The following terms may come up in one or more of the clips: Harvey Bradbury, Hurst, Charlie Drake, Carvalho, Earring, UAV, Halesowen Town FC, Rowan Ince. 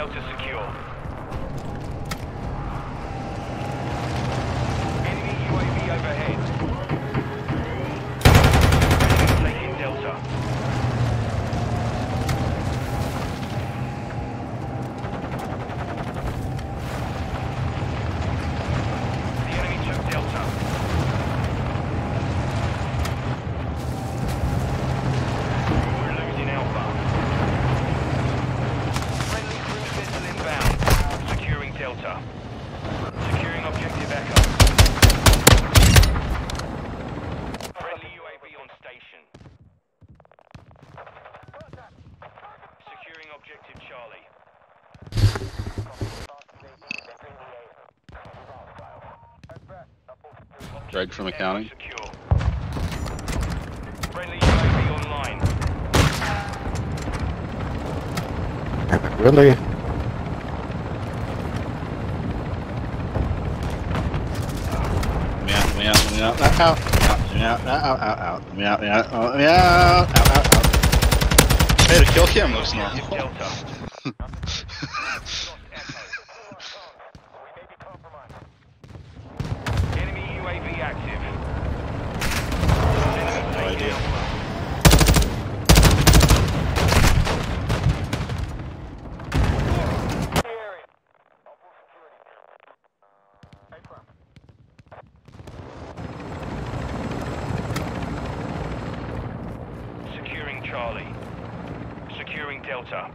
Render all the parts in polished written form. Delta secure. Enemy UAV overhead. Taking Delta. The enemy took Delta. We're losing Alpha. Friendly cruise vessel inbound. Securing Delta. Securing objective Echo. Friendly UAV on station. Securing objective Charlie. Drake from accounting. Secure. Friendly UAV online. Really? Let me out. Hey, the kill cam looks normal. Enemy UAV active. No idea. Securing Charlie. Securing Delta.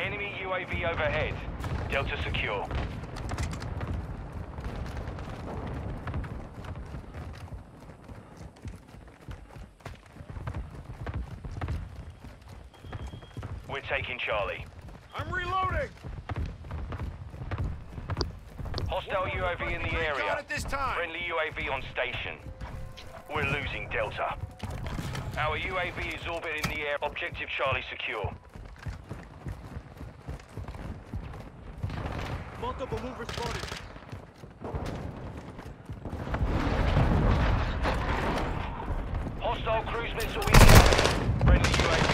Enemy UAV overhead. Delta secure. We're taking Charlie. I'm reloading. Hostile UAV in the area. Friendly UAV on station. We're losing Delta. Our UAV is orbiting the air. Objective Charlie secure. Multiple movers spotted. Hostile cruise missile in the air. Friendly UAV.